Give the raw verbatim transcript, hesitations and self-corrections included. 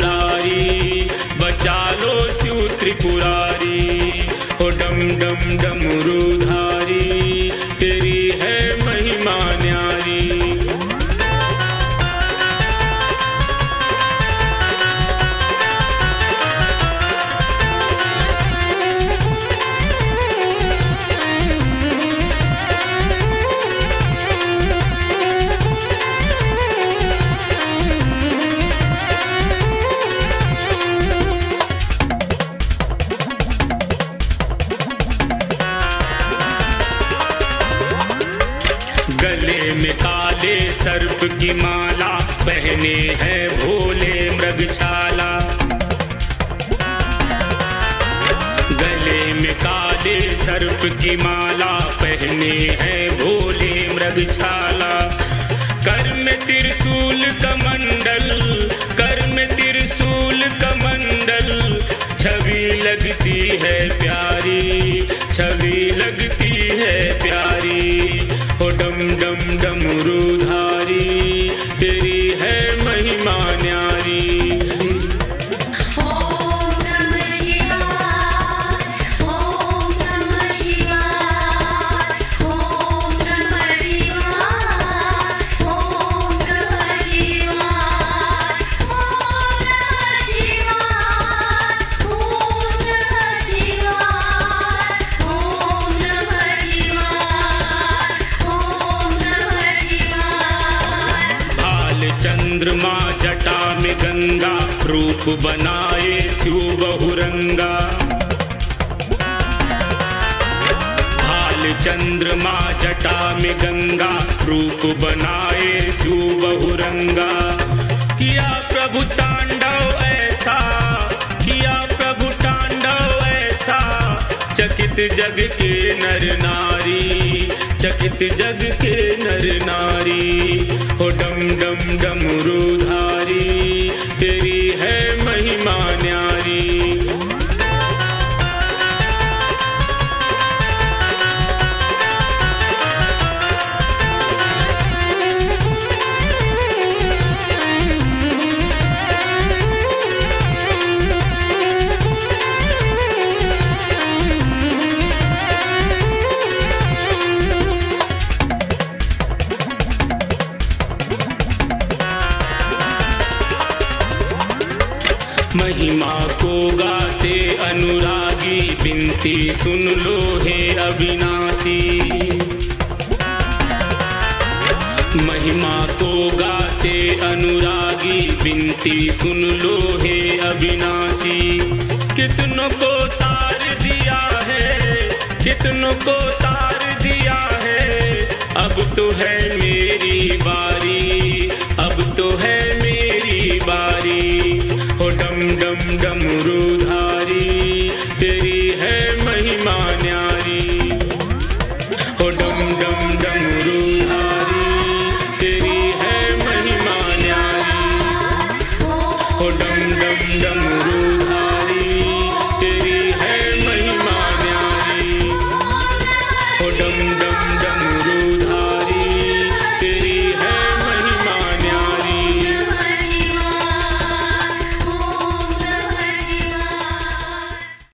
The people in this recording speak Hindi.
त्रिपुरारी, बचा लो शिव त्रिपुरारी, हो डम डम डमरूधारी, तेरी है महिमा न्यारी। गले में काले सर्प की माला, पहने हैं भोले मृगछाला। गले में काले सर्प की माला, पहने हैं भोले मृगछाला। कर्म त्रिशूल कमंडल, कर्म त्रिशूल कमंडल, छवि लगती है प्यारी, छवि लगती है प्यारी। हो डम डम डमरूधारी, तेरी है महिमा न्यारी। ओम नमः शिवाय, ओम नमः शिवाय, ओम नमः शिवाय, ओम नमः शिवाय, ओम नमः शिवाय, ओम नमः शिवाय, ओम नमः शिवाय, ओम नमः शिवाय। भाल चंद्रमा जटा में गंगा, रूप बनाए शिव बहुरंगा। भाल चंद्रमा जटा में गंगा, रूप बनाए शिव बहुरंगा। किया प्रभु तांडव ऐसा, किया प्रभु तांडव ऐसा, चकित जग के नर नारी, चकित जग के नर नारी। हो डम डम डमरूधारी, तेरी है महिमा न्यारी। महिमा को गाते अनुरागी, बिनती सुन लो हे अविनाशी। महिमा को गाते अनुरागी, बिनती सुन लो हे अविनाशी। कितनों को तार दिया है, कितनों को तार दिया है, अब तो है मेरी बारी, अब तो है मेरी बारी। डम डम डमरूधारी, तेरी है महिमा न्यारी। हो डम डम डमरूधारी, तेरी है महिमा न्यारी। हो डम डम डमरूधारी, तेरी है महिमा न्यारी। हो डम डम